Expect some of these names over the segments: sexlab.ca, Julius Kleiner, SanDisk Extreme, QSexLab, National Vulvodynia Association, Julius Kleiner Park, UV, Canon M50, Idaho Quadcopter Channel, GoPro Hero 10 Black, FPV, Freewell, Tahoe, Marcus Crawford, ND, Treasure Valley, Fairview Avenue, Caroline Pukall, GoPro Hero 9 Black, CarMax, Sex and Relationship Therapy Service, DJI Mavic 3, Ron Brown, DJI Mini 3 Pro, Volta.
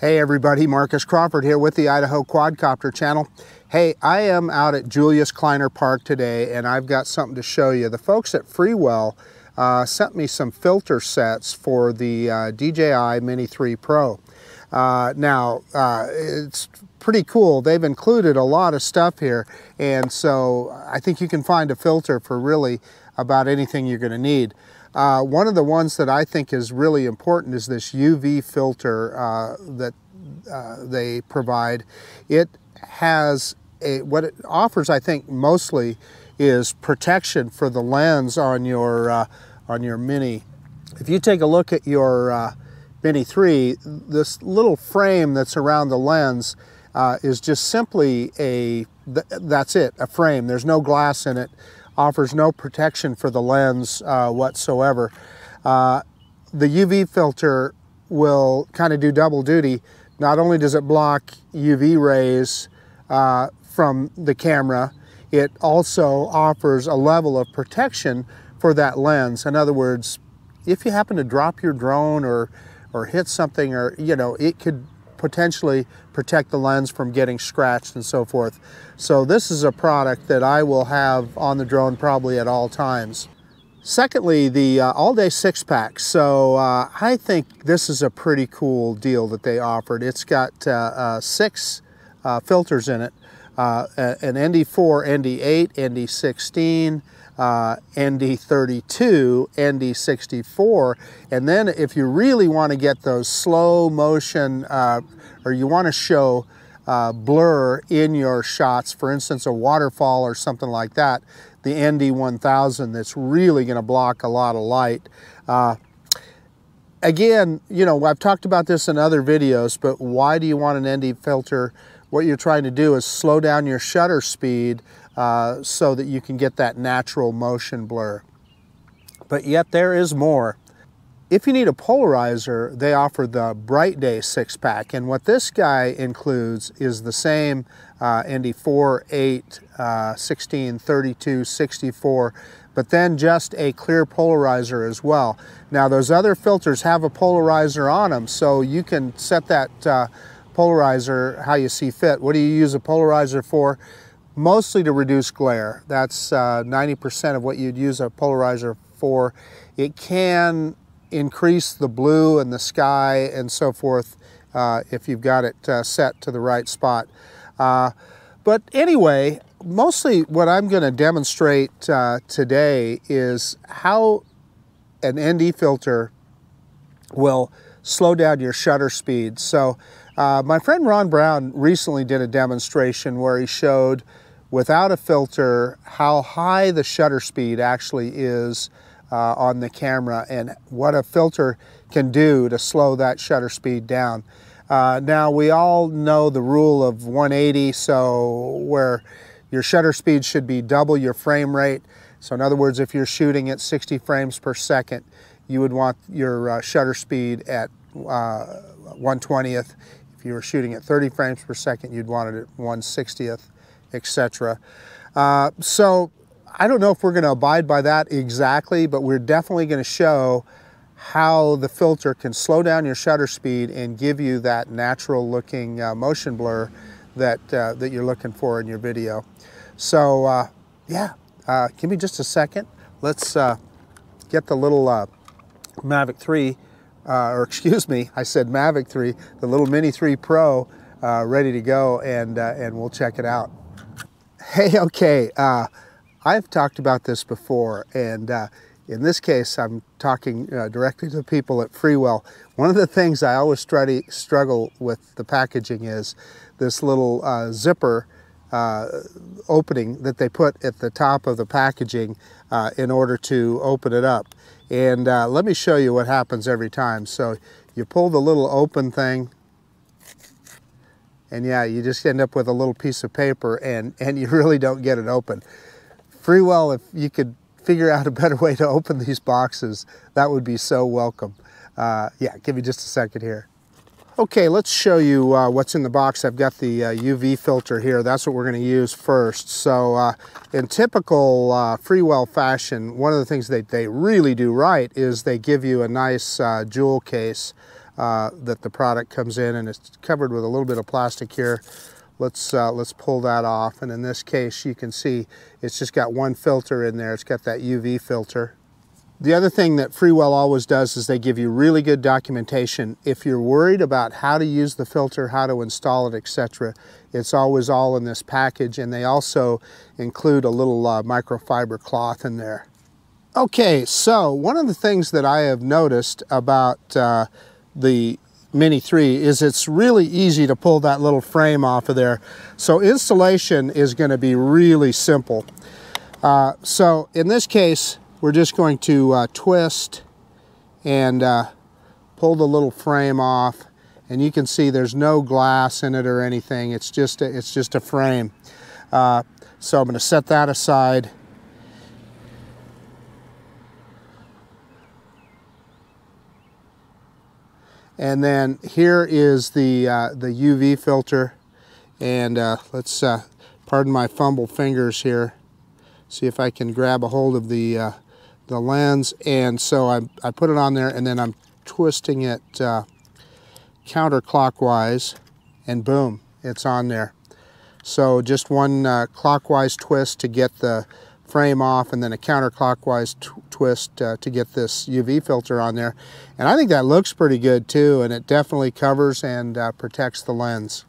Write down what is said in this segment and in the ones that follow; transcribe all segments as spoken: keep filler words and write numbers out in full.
Hey everybody, Marcus Crawford here with the Idaho Quadcopter Channel. Hey, I am out at Julius Kleiner Park today and I've got something to show you. The folks at Freewell uh, sent me some filter sets for the uh, D J I Mini three Pro. Uh, now, uh, it's pretty cool. They've included a lot of stuff here, and so I think you can find a filter for really about anything you're going to need. Uh, one of the ones that I think is really important is this U V filter uh, that uh, they provide. It has a, what it offers, I think, mostly is protection for the lens on your uh, on your Mini. If you take a look at your uh, Mini three, this little frame that's around the lens uh, is just simply a th that's it, a frame. There's no glass in it. Offers no protection for the lens uh, whatsoever. Uh, the U V filter will kind of do double duty. Not only does it block U V rays uh, from the camera, it also offers a level of protection for that lens. In other words, if you happen to drop your drone or, or hit something, or you know, it could potentially protect the lens from getting scratched and so forth. So this is a product that I will have on the drone probably at all times. Secondly, the uh, all-day six-pack. So uh, I think this is a pretty cool deal that they offered. It's got uh, uh, six uh, filters in it, uh, an N D four, N D eight, N D sixteen, Uh, N D thirty-two, N D sixty-four, and then if you really want to get those slow motion uh, or you want to show uh, blur in your shots, for instance a waterfall or something like that, the N D one thousand, that's really going to block a lot of light. Uh, again, you know, I've talked about this in other videos, but why do you want an N D filter? What you're trying to do is slow down your shutter speed uh, so that you can get that natural motion blur. But yet there is more. If you need a polarizer, they offer the Bright Day six-pack, and what this guy includes is the same uh, N D four, eight, uh, sixteen, thirty-two, sixty-four, but then just a clear polarizer as well. Now those other filters have a polarizer on them, so you can set that uh, polarizer how you see fit. What do you use a polarizer for? Mostly to reduce glare. That's uh, ninety percent of what you'd use a polarizer for. It can increase the blue and the sky and so forth uh, if you've got it uh, set to the right spot. Uh, but anyway, mostly what I'm going to demonstrate uh, today is how an N D filter will slow down your shutter speed. So uh, my friend Ron Brown recently did a demonstration where he showed without a filter how high the shutter speed actually is uh, on the camera and what a filter can do to slow that shutter speed down. Uh, now we all know the rule of one eighty, so where your shutter speed should be double your frame rate. So in other words, if you're shooting at sixty frames per second, you would want your uh, shutter speed at uh, one twentieth. If you were shooting at thirty frames per second, you'd want it at one sixtieth, et cetera. Uh, so I don't know if we're going to abide by that exactly, but we're definitely going to show how the filter can slow down your shutter speed and give you that natural looking uh, motion blur that, uh, that you're looking for in your video. So uh, yeah, uh, give me just a second. Let's uh, get the little uh, Mavic three, uh, or excuse me, I said Mavic three, the little Mini three Pro uh, ready to go, and, uh, and we'll check it out. Hey, okay, uh, I've talked about this before, and uh, in this case I'm talking uh, directly to the people at Freewell. One of the things I always try to struggle with the packaging is this little uh, zipper Uh, opening that they put at the top of the packaging uh, in order to open it up. And uh, let me show you what happens every time. So you pull the little open thing, and yeah, you just end up with a little piece of paper, and, and you really don't get it open. Freewell, if you could figure out a better way to open these boxes, that would be so welcome. Uh, yeah, give me just a second here. Okay, let's show you uh, what's in the box. I've got the uh, U V filter here. That's what we're going to use first. So uh, in typical uh, Freewell fashion, one of the things that they really do right is they give you a nice uh, jewel case uh, that the product comes in, and it's covered with a little bit of plastic here. Let's, uh, let's pull that off, and in this case you can see it's just got one filter in there. It's got that U V filter. The other thing that Freewell always does is they give you really good documentation. If you're worried about how to use the filter, how to install it, et cetera, it's always all in this package, and they also include a little uh, microfiber cloth in there. Okay, so one of the things that I have noticed about uh, the Mini three is it's really easy to pull that little frame off of there. So installation is going to be really simple. Uh, so in this case, we're just going to uh, twist and uh, pull the little frame off, and you can see there's no glass in it or anything. It's just a, it's just a frame. Uh, so I'm going to set that aside. And then here is the, uh, the U V filter, and uh, let's, uh, pardon my fumble fingers here, see if I can grab a hold of the, uh, the lens. And so I, I put it on there, and then I'm twisting it uh, counterclockwise, and boom, it's on there. So just one uh, clockwise twist to get the frame off, and then a counterclockwise twist uh, to get this U V filter on there. And I think that looks pretty good too, and it definitely covers and uh, protects the lens.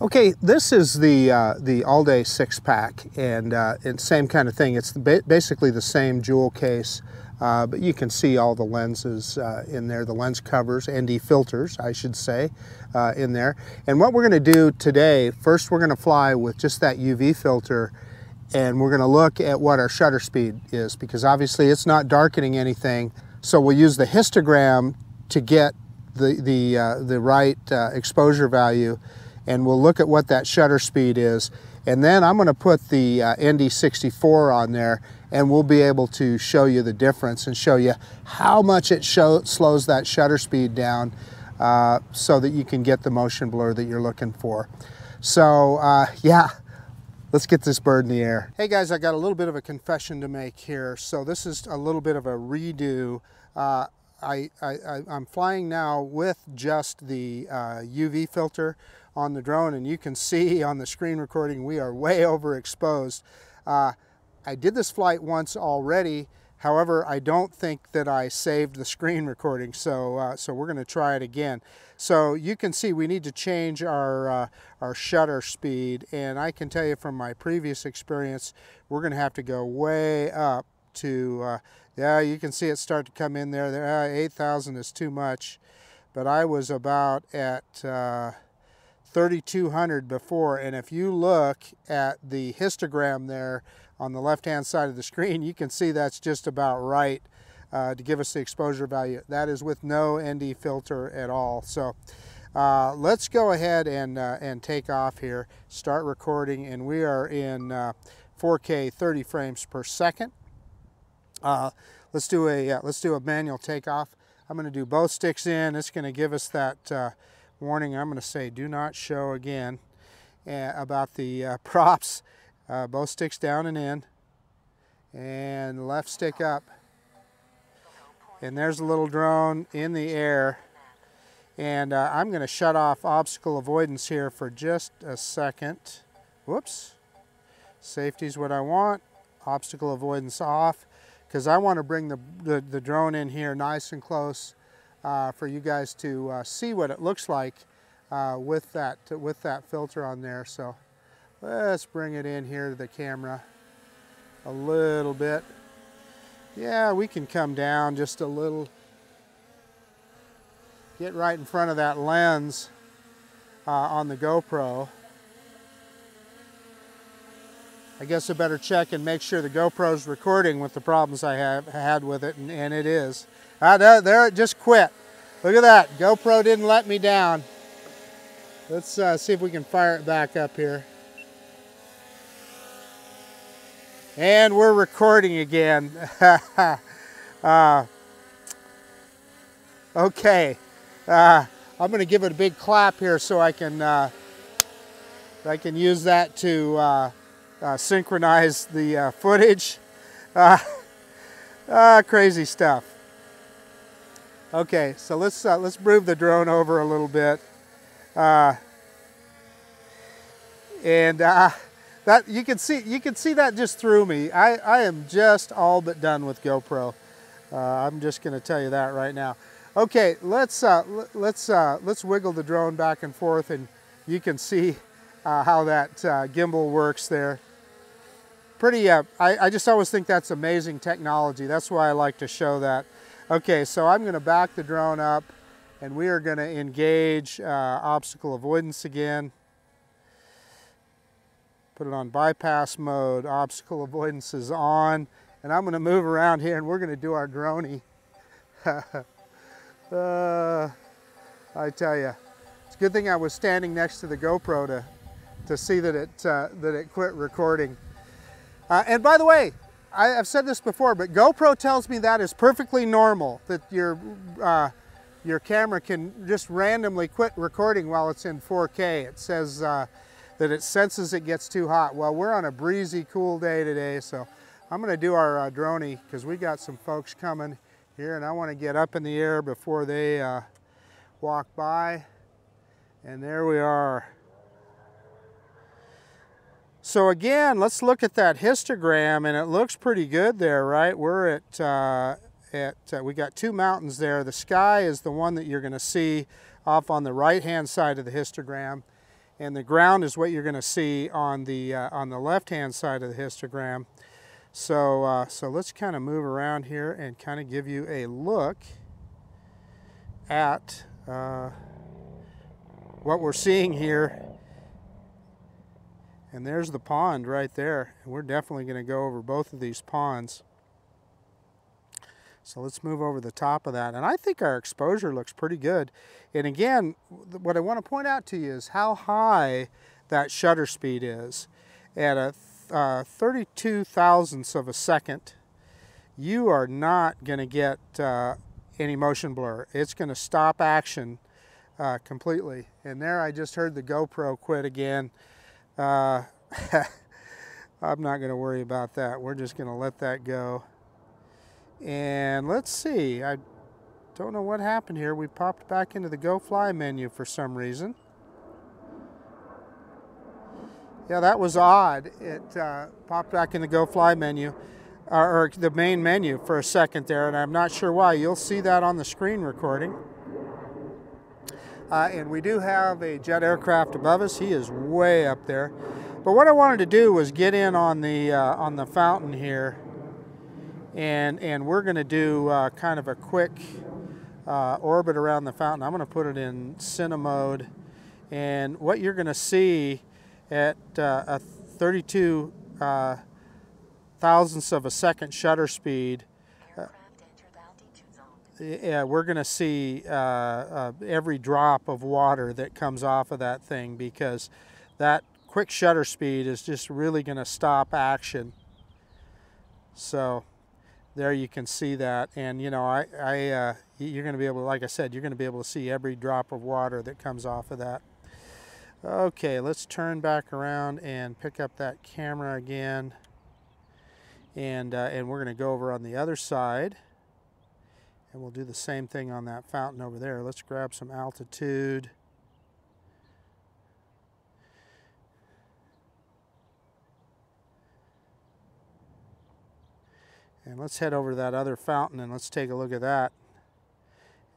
Okay, this is the uh, the all-day six-pack, and uh, it's same kind of thing. It's ba basically the same jewel case, uh, but you can see all the lenses uh, in there, the lens covers and the filters, I should say, uh, in there. And what we're going to do today, first we're going to fly with just that U V filter, and we're going to look at what our shutter speed is, because obviously it's not darkening anything. So we'll use the histogram to get the, the, uh, the right uh, exposure value, and we'll look at what that shutter speed is. And then I'm going to put the uh, N D sixty-four on there, and we'll be able to show you the difference and show you how much it show, slows that shutter speed down uh, so that you can get the motion blur that you're looking for. So uh, yeah. Let's get this bird in the air. Hey guys, I got a little bit of a confession to make here. So this is a little bit of a redo. Uh, I, I, I'm flying now with just the uh, U V filter on the drone, and you can see on the screen recording we are way overexposed. Uh, I did this flight once already. However, I don't think that I saved the screen recording, so uh, so we're going to try it again. So you can see we need to change our, uh, our shutter speed, and I can tell you from my previous experience, we're going to have to go way up to, uh, yeah, you can see it start to come in there. there uh, eight thousand is too much, but I was about at uh, thirty-two hundred before, and if you look at the histogram there, on the left-hand side of the screen, you can see that's just about right uh, to give us the exposure value. That is with no N D filter at all. So uh, let's go ahead and, uh, and take off here, start recording, and we are in uh, four K thirty frames per second. Uh, let's, do a, uh, let's do a manual takeoff. I'm going to do both sticks in. It's going to give us that uh, warning. I'm going to say do not show again uh, about the uh, props. Uh, both sticks down and in, and left stick up, and there's a little drone in the air, and uh, I'm going to shut off obstacle avoidance here for just a second. Whoops, safety's what I want, obstacle avoidance off, because I want to bring the, the, the drone in here nice and close uh, for you guys to uh, see what it looks like uh, with, that, with that filter on there. So let's bring it in here to the camera a little bit. Yeah, we can come down just a little. Get right in front of that lens uh, on the GoPro. I guess I better check and make sure the GoPro's recording with the problems I have had with it, and, and it is. Ah, there, there it just quit. Look at that, GoPro didn't let me down. Let's uh, see if we can fire it back up here. And we're recording again. uh, okay, uh, I'm going to give it a big clap here so I can uh, I can use that to uh, uh, synchronize the uh, footage. Uh, uh, crazy stuff. Okay, so let's uh, let's move the drone over a little bit, uh, and uh, that you can see you can see that just through me. I I am just all but done with GoPro. Uh, I'm just going to tell you that right now. Okay, let's uh, let's uh, let's wiggle the drone back and forth, and you can see uh, how that uh, gimbal works there. Pretty. Uh, I I just always think that's amazing technology. That's why I like to show that. Okay, so I'm going to back the drone up and we are going to engage uh, obstacle avoidance again. Put it on bypass mode, obstacle avoidance is on, and I'm going to move around here and we're going to do our droney. uh, I tell you, it's a good thing I was standing next to the GoPro to, to see that it, uh, that it quit recording. Uh, and by the way, I, I've said this before, but GoPro tells me that is perfectly normal, that your, uh, your camera can just randomly quit recording while it's in four K. It says uh, that it senses it gets too hot. Well, we're on a breezy, cool day today, so I'm going to do our uh, droney because we got some folks coming here, and I want to get up in the air before they uh, walk by. And there we are. So again, let's look at that histogram, and it looks pretty good there, right? We're at, uh, at uh, we got two mountains there. The sky is the one that you're gonna see off on the right-hand side of the histogram, and the ground is what you're gonna see on the, uh, on the left-hand side of the histogram. So, uh, so let's kind of move around here and kind of give you a look at uh, what we're seeing here. And there's the pond right there. We're definitely going to go over both of these ponds. So let's move over the top of that. And I think our exposure looks pretty good. And again, what I want to point out to you is how high that shutter speed is. At a uh, thirty-two thousandths of a second, you are not going to get uh, any motion blur. It's going to stop action uh, completely. And there I just heard the GoPro quit again. Uh, I'm not going to worry about that. We're just going to let that go. And let's see. I don't know what happened here. We popped back into the Go Fly menu for some reason. Yeah, that was odd. It uh, popped back in the Go Fly menu, or, or the main menu for a second there, and I'm not sure why. You'll see that on the screen recording. Uh, and we do have a jet aircraft above us. He is way up there. But what I wanted to do was get in on the uh, on the fountain here, and and we're going to do uh, kind of a quick uh, orbit around the fountain. I'm going to put it in cinema mode, and what you're going to see at uh, a thirty-two uh, thousandths of a second shutter speed. Yeah, we're going to see uh, uh, every drop of water that comes off of that thing, because that quick shutter speed is just really going to stop action. So there you can see that, and you know, I, I uh, you're going to be able, to, like I said, you're going to be able to see every drop of water that comes off of that. Okay, let's turn back around and pick up that camera again, and uh, and we're going to go over on the other side. And we'll do the same thing on that fountain over there. Let's grab some altitude. And let's head over to that other fountain and let's take a look at that.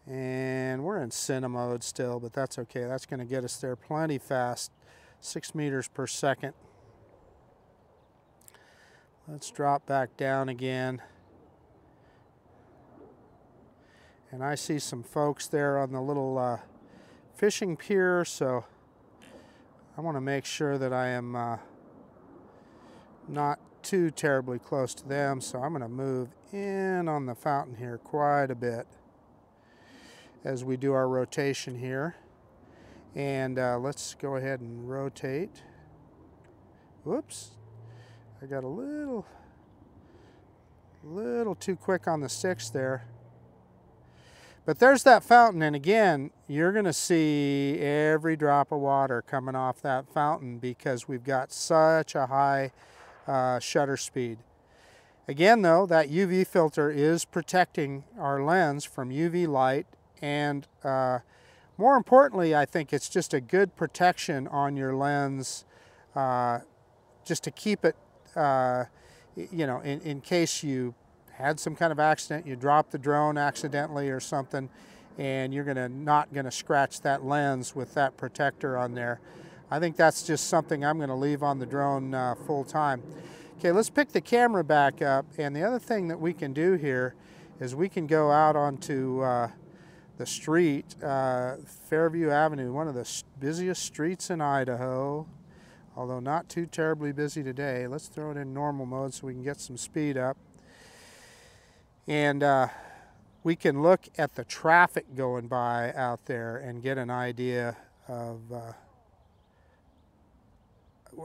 And we're in cinema mode still, but that's okay. That's going to get us there plenty fast. Six meters per second. Let's drop back down again. And I see some folks there on the little uh, fishing pier, so I want to make sure that I am uh, not too terribly close to them, so I'm going to move in on the fountain here quite a bit as we do our rotation here. And uh, let's go ahead and rotate. Whoops, I got a little, little too quick on the sticks there. But there's that fountain, and again, you're going to see every drop of water coming off that fountain because we've got such a high uh, shutter speed. Again though, that U V filter is protecting our lens from U V light, and uh, more importantly, I think it's just a good protection on your lens, uh, just to keep it, uh, you know, in, in case you had some kind of accident, you dropped the drone accidentally or something, and you're gonna not gonna scratch that lens with that protector on there. I think that's just something I'm gonna leave on the drone uh, full time. Okay, let's pick the camera back up, and the other thing that we can do here is we can go out onto uh, the street, uh, Fairview Avenue, one of the busiest streets in Idaho, although not too terribly busy today. Let's throw it in normal mode so we can get some speed up. And uh, we can look at the traffic going by out there and get an idea of uh,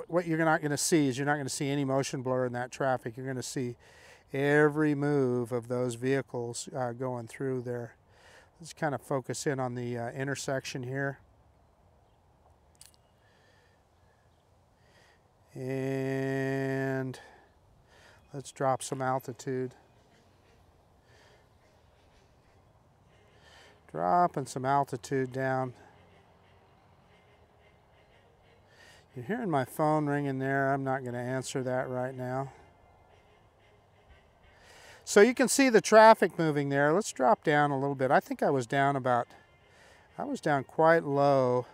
what you're not going to see is you're not going to see any motion blur in that traffic. You're going to see every move of those vehicles uh, going through there. Let's kind of focus in on the uh, intersection here. And let's drop some altitude. Dropping some altitude down. You're hearing my phone ringing there. I'm not going to answer that right now. So you can see the traffic moving there. Let's drop down a little bit. I think I was down about, I was down quite low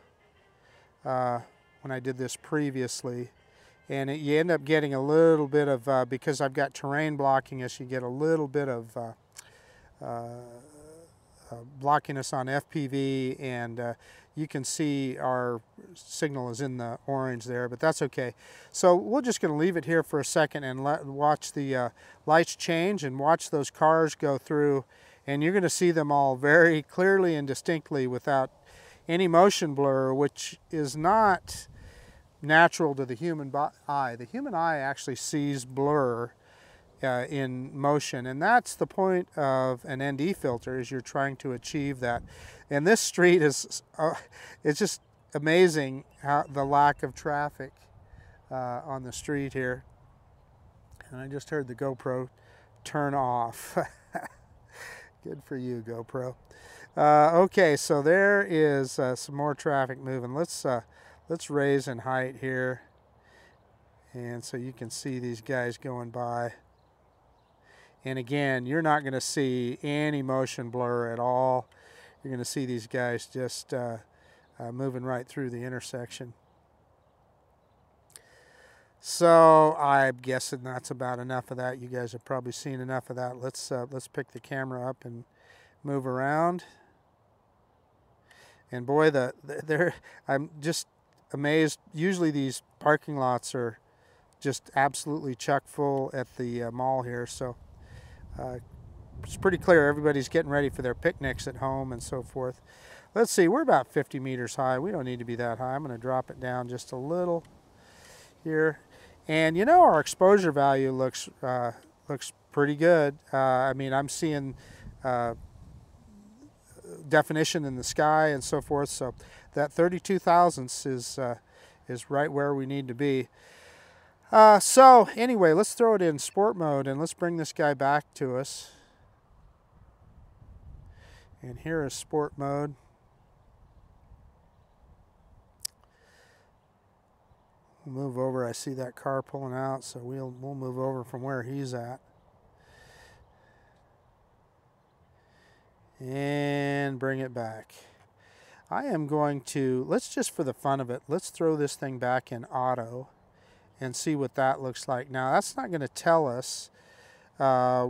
uh, when I did this previously. And it, you end up getting a little bit of, uh, because I've got terrain blocking us, you get a little bit of uh, uh, uh, blockiness on F P V, and uh, you can see our signal is in the orange there, but that's okay. So we're just going to leave it here for a second and let, watch the uh, lights change and watch those cars go through. And you're going to see them all very clearly and distinctly without any motion blur, which is not natural to the human eye. The human eye actually sees blur uh, in motion, and that's the point of an N D filter, is you're trying to achieve that. And this street is, uh, it's just amazing how the lack of traffic uh, on the street here. And I just heard the GoPro turn off. Good for you, GoPro. Uh, okay, so there is uh, some more traffic moving. Let's, uh, let's raise in height here. And so you can see these guys going by. And again, you're not going to see any motion blur at all. You're going to see these guys just uh, uh, moving right through the intersection. So I'm guessing that's about enough of that. You guys have probably seen enough of that. Let's uh, let's pick the camera up and move around. And boy, the there I'm just amazed. Usually these parking lots are just absolutely chock full at the uh, mall here. So. Uh, It's pretty clear everybody's getting ready for their picnics at home and so forth. Let's see, we're about fifty meters high. We don't need to be that high. I'm going to drop it down just a little here. And you know, our exposure value looks uh, looks pretty good. Uh, I mean, I'm seeing uh, definition in the sky and so forth. So that thirty-two thousandths is, uh, is right where we need to be. Uh, so anyway, let's throw it in sport mode and let's bring this guy back to us. And here is sport mode. We'll move over. I see that car pulling out, so we'll, we'll move over from where he's at. And bring it back. I am going to, let's just for the fun of it, let's throw this thing back in auto and see what that looks like. Now, that's not going to tell us. Uh,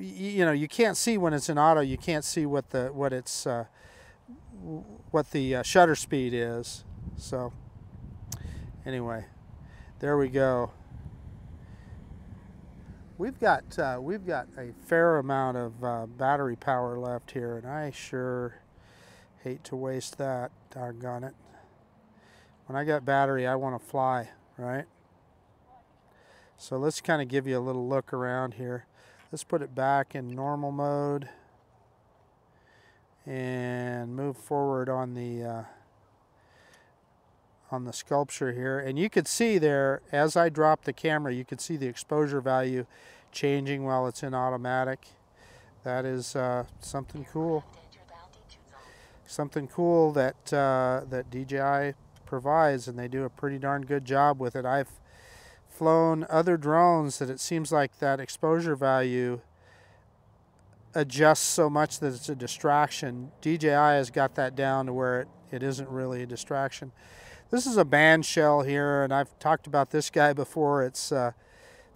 you know, you can't see when it's in auto. You can't see what the what it's uh, what the uh, shutter speed is. So anyway, there we go. We've got uh, we've got a fair amount of uh, battery power left here, and I sure hate to waste that. Doggone it! When I got battery, I want to fly, right? So let's kind of give you a little look around here. Let's put it back in normal mode and move forward on the uh, on the sculpture here. And you could see there, as I drop the camera, you could see the exposure value changing while it's in automatic. That is uh, something cool. Something cool that uh, that D J I provides, and they do a pretty darn good job with it. I've flown other drones that it seems like that exposure value adjusts so much that it's a distraction. D J I has got that down to where it, it isn't really a distraction. This is a band shell here, and I've talked about this guy before. It's uh,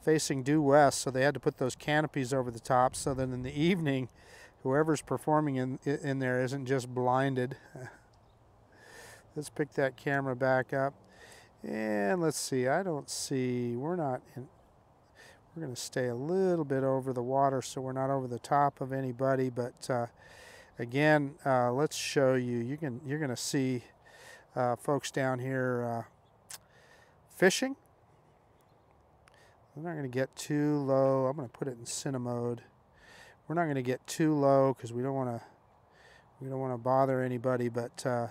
facing due west, so they had to put those canopies over the top so that in the evening whoever's performing in, in there isn't just blinded. Let's pick that camera back up. And let's see, I don't see, we're not in, we're going to stay a little bit over the water so we're not over the top of anybody. But uh, again, uh, let's show you, you can, you're going to see uh, folks down here uh, fishing. We're not going to get too low. I'm going to put it in cine mode. We're not going to get too low because we don't want to, we don't want to bother anybody. But uh,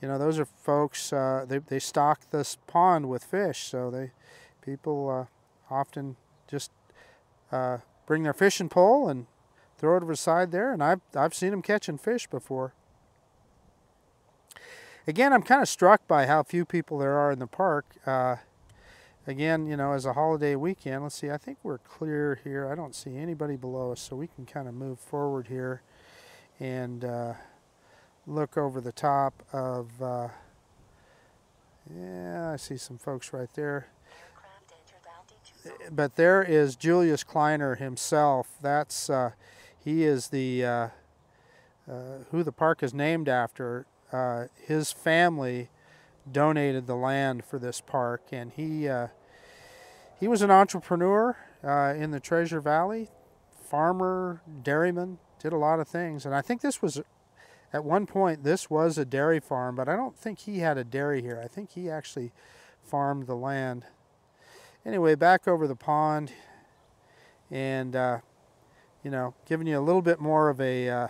you know, those are folks. Uh, they they stock this pond with fish, so they people uh, often just uh, bring their fishing pole and throw it over the side there. And I've I've seen them catching fish before. Again, I'm kind of struck by how few people there are in the park. Uh, again, you know, as a holiday weekend. Let's see. I think we're clear here. I don't see anybody below us, so we can kind of move forward here and Uh, look over the top of, uh, yeah, I see some folks right there. But there is Julius Kleiner himself. That's, uh, he is the, uh, uh, who the park is named after. Uh, his family donated the land for this park, and he, uh, he was an entrepreneur uh, in the Treasure Valley, farmer, dairyman, did a lot of things. And I think this was, at one point, this was a dairy farm, but I don't think he had a dairy here. I think he actually farmed the land. Anyway, back over the pond and, uh, you know, giving you a little bit more of a, uh,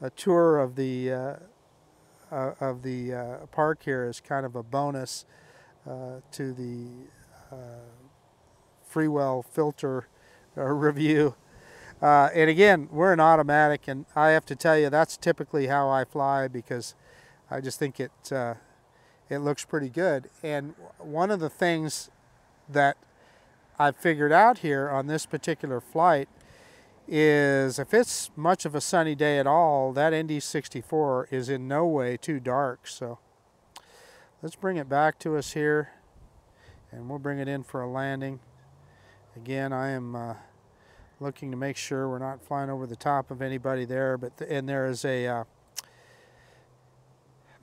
a tour of the, uh, uh, of the uh, park here is kind of a bonus uh, to the uh, Freewell filter uh, review. Uh, and again, we're in automatic, and I have to tell you, that's typically how I fly because I just think it, uh, it looks pretty good. And one of the things that I figured out here on this particular flight is if it's much of a sunny day at all, that N D sixty-four is in no way too dark. So let's bring it back to us here, and we'll bring it in for a landing. Again, I am... Uh, looking to make sure we're not flying over the top of anybody there, but the, and there is a, uh,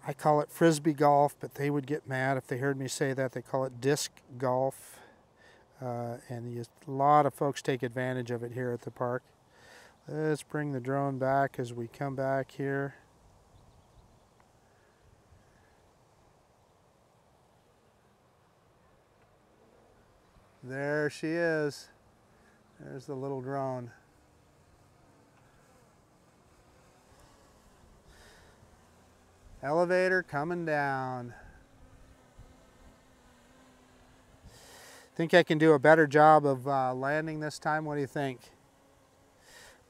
I call it frisbee golf, but they would get mad if they heard me say that. They call it disc golf, uh, and you, a lot of folks take advantage of it here at the park. Let's bring the drone back as we come back here. There she is. There's the little drone. Elevator coming down. Think I can do a better job of uh, landing this time? What do you think?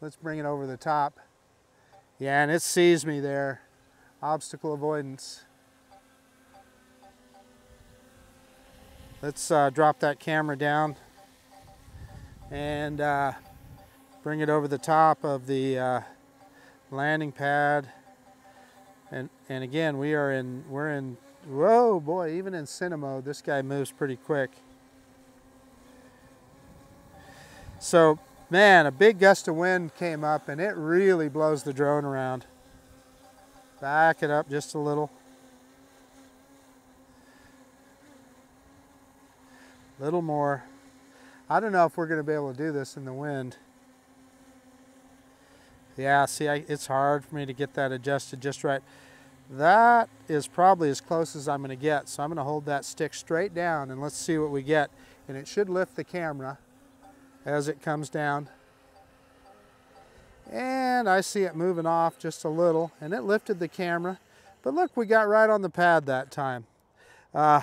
Let's bring it over the top. Yeah, and it sees me there. Obstacle avoidance. Let's uh, drop that camera down and uh, bring it over the top of the uh, landing pad, and and again we are in we're in whoa boy, even in cine mode this guy moves pretty quick. So man, a big gust of wind came up and it really blows the drone around. Back it up just a little. Little more. I don't know if we're going to be able to do this in the wind. Yeah, see, I, it's hard for me to get that adjusted just right. That is probably as close as I'm going to get, so I'm going to hold that stick straight down and let's see what we get. And it should lift the camera as it comes down. And I see it moving off just a little, and it lifted the camera. But look, we got right on the pad that time. Uh,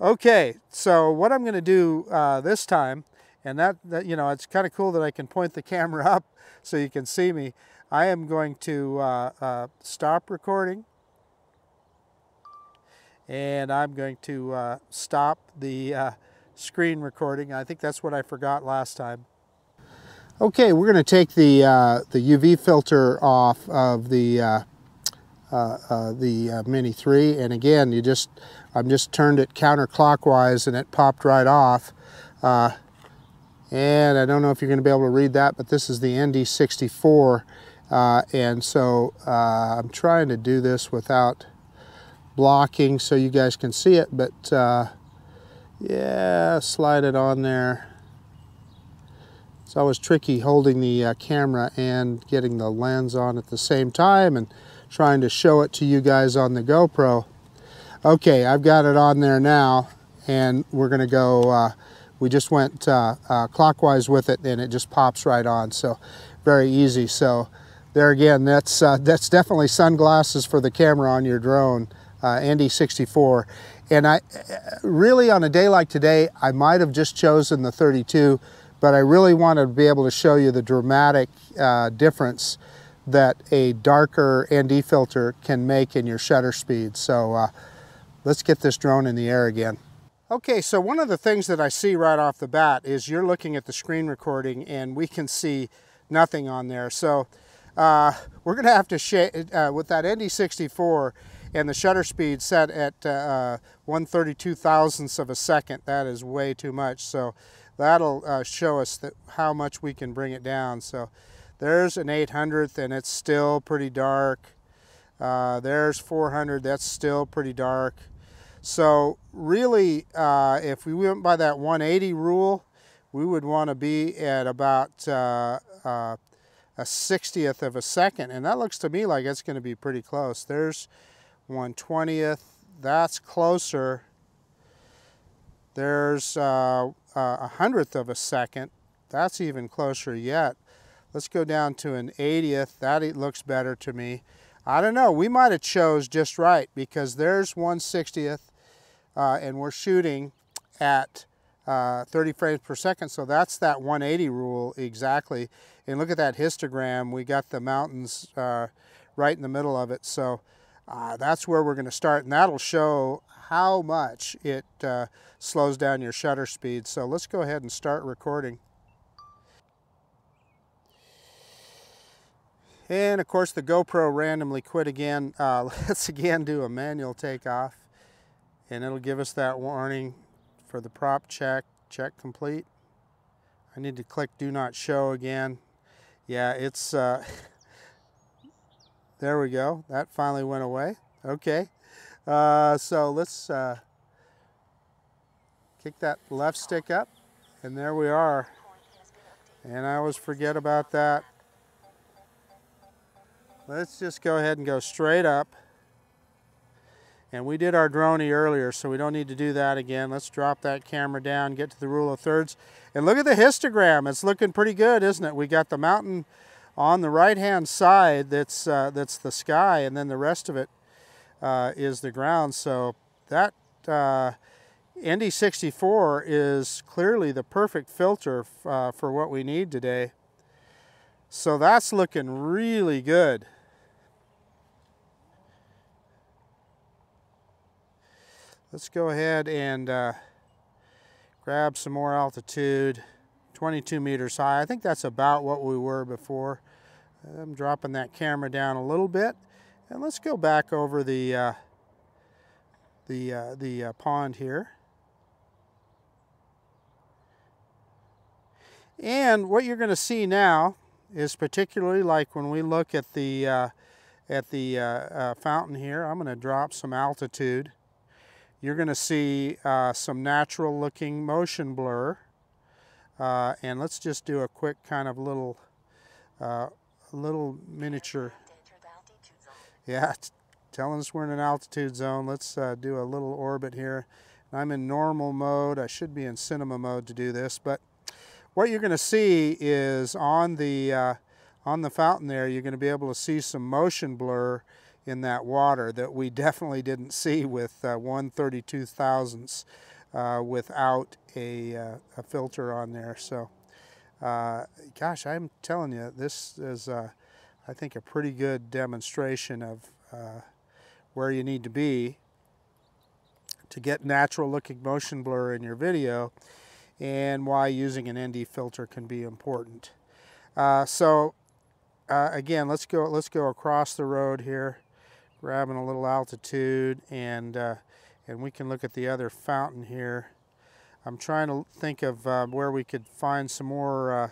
Okay, so what I'm going to do uh, this time And that, that you know, it's kind of cool that I can point the camera up so you can see me. I am going to uh, uh, stop recording, and I'm going to uh, stop the uh, screen recording. I think that's what I forgot last time. Okay, we're going to take the uh, the U V filter off of the uh, uh, uh, the uh, Mini three, and again, you just I'm just turned it counterclockwise, and it popped right off. Uh, and I don't know if you're going to be able to read that, but this is the N D sixty-four, uh, and so uh, I'm trying to do this without blocking so you guys can see it, but uh, yeah, slide it on there. It's always tricky holding the uh, camera and getting the lens on at the same time and trying to show it to you guys on the GoPro. Okay, I've got it on there now, and we're gonna go, uh, we just went uh, uh, clockwise with it, and it just pops right on, so very easy. So there again, that's, uh, that's definitely sunglasses for the camera on your drone. Uh, N D sixty-four, and I really, on a day like today, I might have just chosen the thirty-two, but I really wanted to be able to show you the dramatic uh, difference that a darker N D filter can make in your shutter speed. So uh, let's get this drone in the air again. Okay, so one of the things that I see right off the bat is you're looking at the screen recording and we can see nothing on there. So uh, we're gonna have to shade uh, with that N D sixty-four. And the shutter speed set at uh, one thirty-two thousandths of a second. That is way too much. So that'll uh, show us that how much we can bring it down. So there's an eight hundredth, and it's still pretty dark. Uh, there's four hundred, that's still pretty dark. So really, uh, if we went by that one eighty rule, we would want to be at about uh, uh, a sixtieth of a second. And that looks to me like it's going to be pretty close. There's one twentieth, that's closer. There's uh, a hundredth of a second, that's even closer yet. Let's go down to an eightieth, that it looks better to me. I don't know, we might have chose just right, because there's one sixtieth, uh, and we're shooting at uh, thirty frames per second, so that's that one eighty rule exactly. And look at that histogram, we got the mountains uh, right in the middle of it. So Uh, that's where we're going to start, and that'll show how much it uh, slows down your shutter speed. So let's go ahead and start recording. And of course the GoPro randomly quit again. Uh, let's again do a manual takeoff, and it'll give us that warning for the prop check, check complete. I need to click do not show again. Yeah, it's... Uh, there we go, that finally went away. Okay, uh, so let's uh, kick that left stick up, and there we are. And I always forget about that. Let's just go ahead and go straight up. And we did our droney earlier, so we don't need to do that again. Let's drop that camera down, get to the rule of thirds. And look at the histogram, it's looking pretty good, isn't it? We got the mountain on the right-hand side, that's uh, that's the sky, and then the rest of it uh, is the ground. So that uh, N D sixty-four is clearly the perfect filter uh, for what we need today. So that's looking really good. Let's go ahead and uh, grab some more altitude. twenty-two meters high. I think that's about what we were before. I'm dropping that camera down a little bit, and let's go back over the uh, the uh, the uh, pond here. And what you're going to see now is particularly like when we look at the uh, at the uh, uh, fountain here. I'm going to drop some altitude. You're going to see uh, some natural looking motion blur. Uh, and let's just do a quick kind of little, uh, little miniature. Yeah, it's telling us we're in an altitude zone. Let's uh, do a little orbit here. I'm in normal mode. I should be in cinema mode to do this, but what you're going to see is on the uh, on the fountain there, you're going to be able to see some motion blur in that water that we definitely didn't see with uh, one thirty-two thousandths. uh, without a, uh, a filter on there. So uh, gosh, I'm telling you, this is uh, I think a pretty good demonstration of uh, where you need to be to get natural looking motion blur in your video and why using an N D filter can be important. Uh, so uh, again, let's go let's go across the road here, grabbing a little altitude, and uh, and we can look at the other fountain here. I'm trying to think of uh, where we could find some more uh,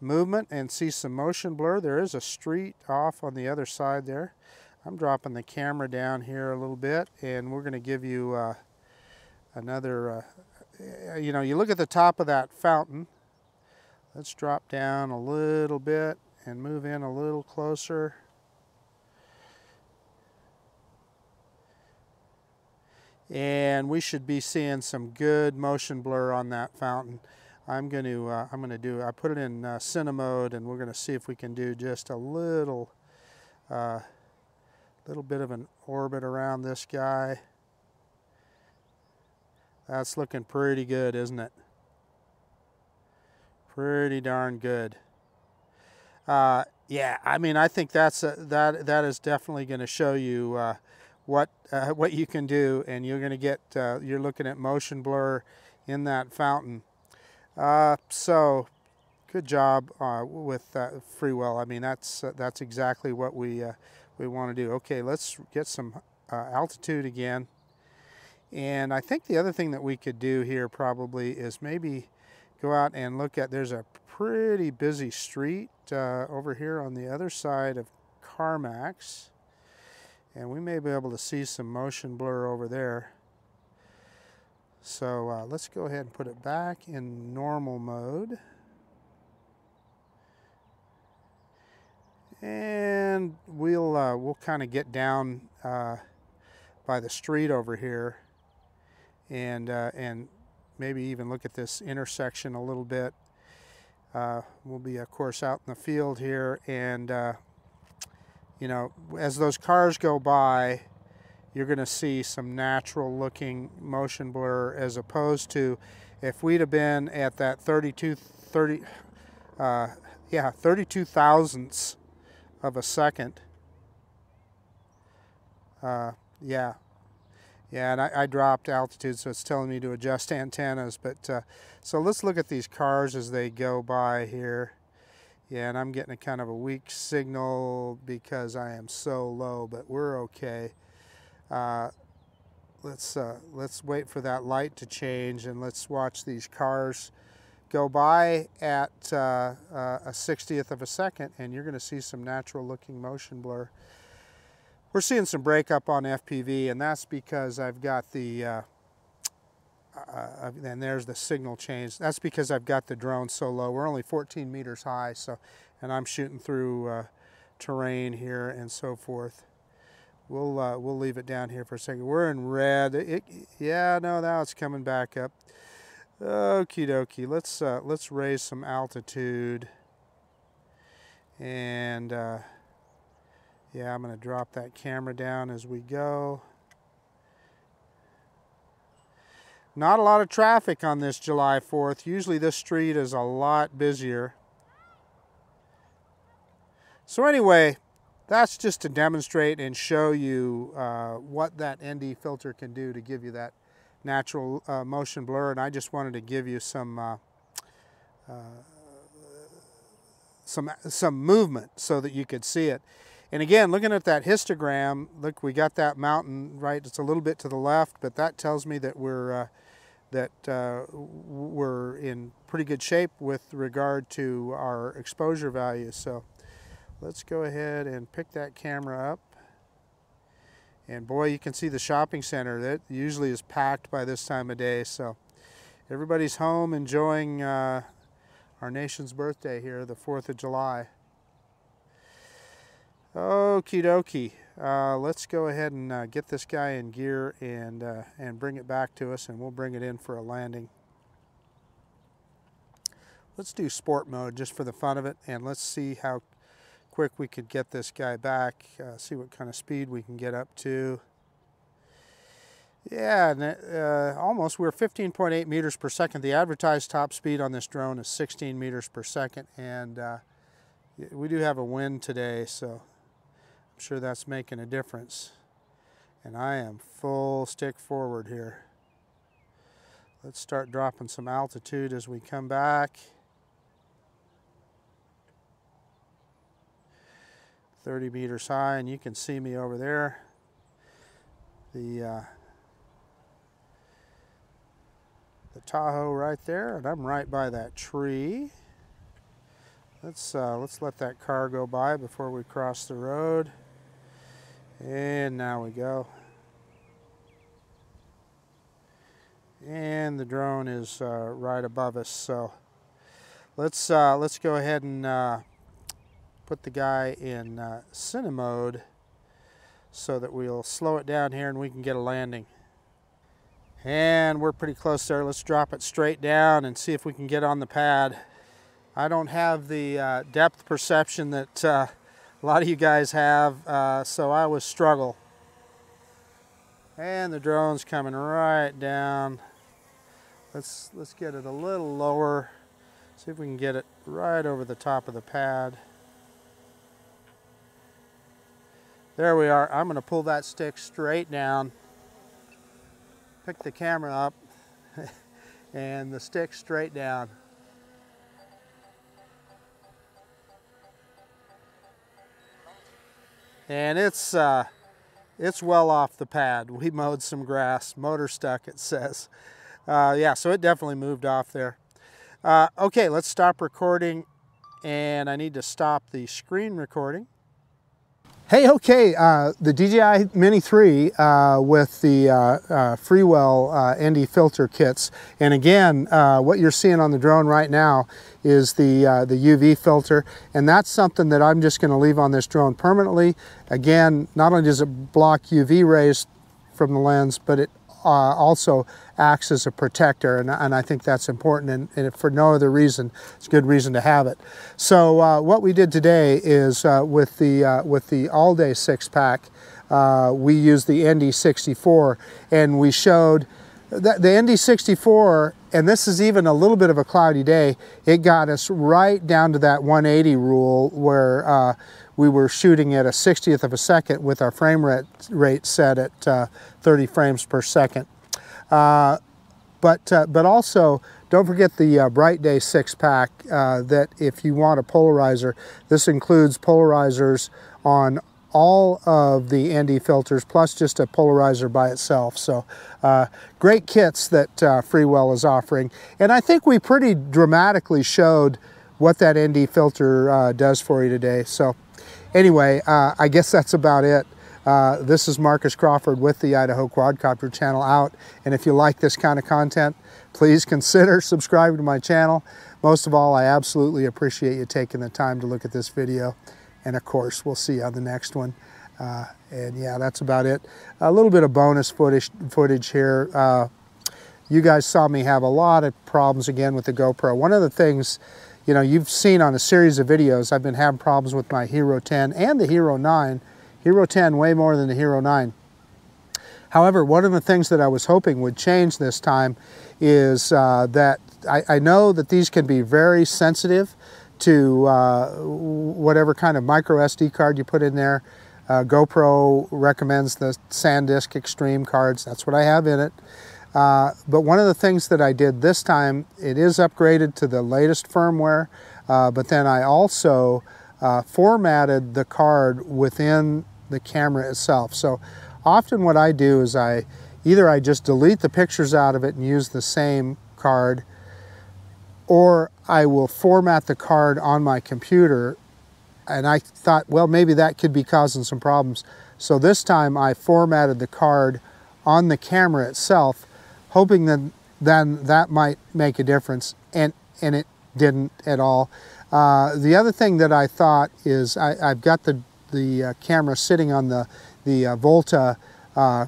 movement and see some motion blur. There is a street off on the other side there. I'm dropping the camera down here a little bit, and we're going to give you uh, another, uh, you know, you look at the top of that fountain. Let's drop down a little bit and move in a little closer. And we should be seeing some good motion blur on that fountain. I'm going to, uh, I'm going to do, I put it in uh, cinema mode, and we're going to see if we can do just a little, uh, little bit of an orbit around this guy. That's looking pretty good, isn't it? Pretty darn good. Uh, yeah, I mean, I think that's a, that that is definitely going to show you uh, what uh, what you can do, and you're going to get uh, you're looking at motion blur in that fountain. Uh, so, good job uh, with uh, Freewell. I mean, that's uh, that's exactly what we uh, we want to do. Okay, let's get some uh, altitude again, and I think the other thing that we could do here probably is maybe go out and look at. There's a pretty busy street uh, over here on the other side of CarMax. And we may be able to see some motion blur over there. So uh, let's go ahead and put it back in normal mode. And we'll, uh, we'll kind of get down uh, by the street over here and, uh, and maybe even look at this intersection a little bit. Uh, we'll be, of course, out in the field here, and uh, you know, as those cars go by, you're going to see some natural looking motion blur, as opposed to if we'd have been at that thirty-two, thirty, uh, yeah, thirty-two thousandths of a second. Uh, yeah. Yeah, and I, I dropped altitude, so it's telling me to adjust antennas. But uh, so let's look at these cars as they go by here. Yeah, and I'm getting a kind of a weak signal because I am so low, but we're okay. Uh, let's uh, let's wait for that light to change, and let's watch these cars go by at uh, uh, a sixtieth of a second, and you're going to see some natural-looking motion blur. We're seeing some breakup on F P V, and that's because I've got the uh, Uh, and there's the signal change. That's because I've got the drone so low. We're only fourteen meters high, so, and I'm shooting through uh, terrain here and so forth. We'll uh, we'll leave it down here for a second. We're in red. It, yeah, no, now it's coming back up. Okie dokie. Let's uh, let's raise some altitude. And uh, yeah, I'm going to drop that camera down as we go. Not a lot of traffic on this July fourth. Usually this street is a lot busier. So anyway, that's just to demonstrate and show you uh, what that N D filter can do to give you that natural uh, motion blur. And I just wanted to give you some, uh, uh, some, some movement so that you could see it. And again, looking at that histogram, look, we got that mountain, right? It's a little bit to the left, but that tells me that we're... Uh, that uh, we're in pretty good shape with regard to our exposure value. So let's go ahead and pick that camera up. And boy, you can see the shopping center. That usually is packed by this time of day. So everybody's home enjoying uh, our nation's birthday here, the fourth of July. Okie dokie. Uh, let's go ahead and uh, get this guy in gear and, uh, and bring it back to us, and we'll bring it in for a landing. Let's do sport mode just for the fun of it, and let's see how quick we could get this guy back, uh, see what kind of speed we can get up to. Yeah, and it, uh, almost. We're fifteen point eight meters per second. The advertised top speed on this drone is sixteen meters per second, and uh, we do have a wind today, so I'm sure that's making a difference. And I am full stick forward here. Let's start dropping some altitude as we come back. thirty meters high, and you can see me over there. The uh, the Tahoe right there, and I'm right by that tree. Let's uh, let's let that car go by before we cross the road. And now we go. And the drone is uh, right above us, so let's uh, let's go ahead and uh, put the guy in uh, cine mode so that we'll slow it down here and we can get a landing. And we're pretty close there. Let's drop it straight down and see if we can get on the pad. I don't have the uh, depth perception that uh, a lot of you guys have, uh, so I always struggle. And the drone's coming right down. Let's, let's get it a little lower. See if we can get it right over the top of the pad. There we are. I'm gonna pull that stick straight down, pick the camera up, and the stick straight down. And it's, uh, it's well off the pad. We mowed some grass, motor stuck, it says. Uh, yeah, so it definitely moved off there. Uh, okay, let's stop recording, and I need to stop the screen recording. Hey, okay, uh, the D J I Mini three uh, with the uh, uh, Freewell uh, N D filter kits. And again, uh, what you're seeing on the drone right now is the, uh, the U V filter, and that's something that I'm just gonna leave on this drone permanently. Again, not only does it block U V rays from the lens, but it uh, also acts as a protector, and, and I think that's important, and, and for no other reason, it's a good reason to have it. So uh, what we did today is uh, with the, uh, with the all-day six-pack, uh, we used the N D sixty-four, and we showed that the N D sixty-four, and this is even a little bit of a cloudy day, it got us right down to that one eighty rule where uh, we were shooting at a sixtieth of a second with our frame rate, rate set at uh, thirty frames per second. Uh, but, uh, but also, don't forget the uh, Bright Day six-pack uh, that if you want a polarizer, this includes polarizers on all of the N D filters, plus just a polarizer by itself. So uh, great kits that uh, Freewell is offering. And I think we pretty dramatically showed what that N D filter uh, does for you today. So anyway, uh, I guess that's about it. Uh, this is Marcus Crawford with the Idaho Quadcopter Channel out, and if you like this kind of content, please consider subscribing to my channel. Most of all, I absolutely appreciate you taking the time to look at this video, and of course, we'll see you on the next one. Uh, and yeah, that's about it. A little bit of bonus footage, footage here. Uh, you guys saw me have a lot of problems again with the GoPro. One of the things, you know, you've seen on a series of videos, I've been having problems with my Hero ten and the Hero nine. Hero ten way more than the Hero nine. However, one of the things that I was hoping would change this time is uh, that I, I know that these can be very sensitive to uh, whatever kind of micro S D card you put in there. Uh, GoPro recommends the SanDisk Extreme cards. That's what I have in it. Uh, but one of the things that I did this time, it is upgraded to the latest firmware, uh, but then I also Uh, formatted the card within the camera itself. So often what I do is I either I just delete the pictures out of it and use the same card, or I will format the card on my computer. And I thought, well, maybe that could be causing some problems. So this time I formatted the card on the camera itself, hoping that then that might make a difference, and and it didn't at all. Uh, the other thing that I thought is I, I've got the, the uh, camera sitting on the, the uh, Volta uh,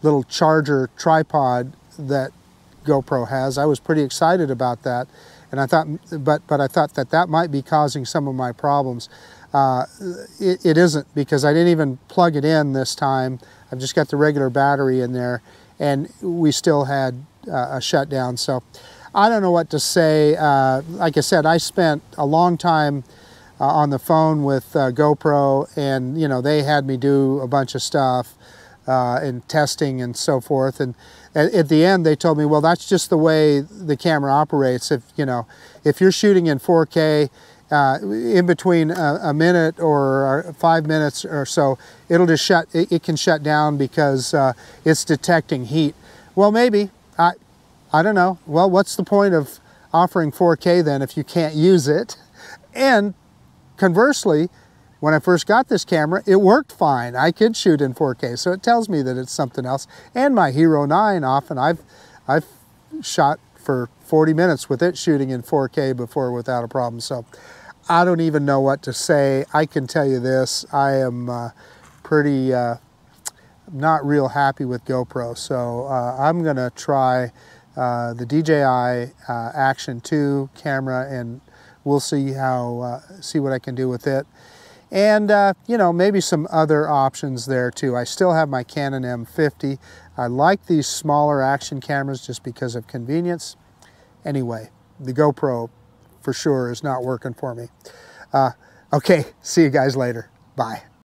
little charger tripod that GoPro has. I was pretty excited about that, and I thought, but, but I thought that that might be causing some of my problems. Uh, it, it isn't, because I didn't even plug it in this time. I've just got the regular battery in there, and we still had uh, a shutdown. So I don't know what to say. Uh, like I said, I spent a long time uh, on the phone with uh, GoPro, and you know, they had me do a bunch of stuff uh, and testing and so forth. And at, at the end, they told me, well, that's just the way the camera operates. If you know, if you're shooting in four K, uh, in between a, a minute or five minutes or so, it'll just shut. It, it can shut down because uh, it's detecting heat. Well, maybe I. I don't know. Well, what's the point of offering four K then if you can't use it? And conversely, when I first got this camera, it worked fine. I could shoot in four K, so it tells me that it's something else. And my Hero nine, often I've I've shot for forty minutes with it shooting in four K before without a problem. So I don't even know what to say. I can tell you this: I am uh, pretty uh, not real happy with GoPro. So uh, I'm gonna try Uh, the D J I uh, Action two camera, and we'll see how uh, see what I can do with it, and uh, you know, maybe some other options there too. I still have my Canon M fifty. I like these smaller action cameras just because of convenience. Anyway, the GoPro for sure is not working for me. Uh, okay, see you guys later. Bye.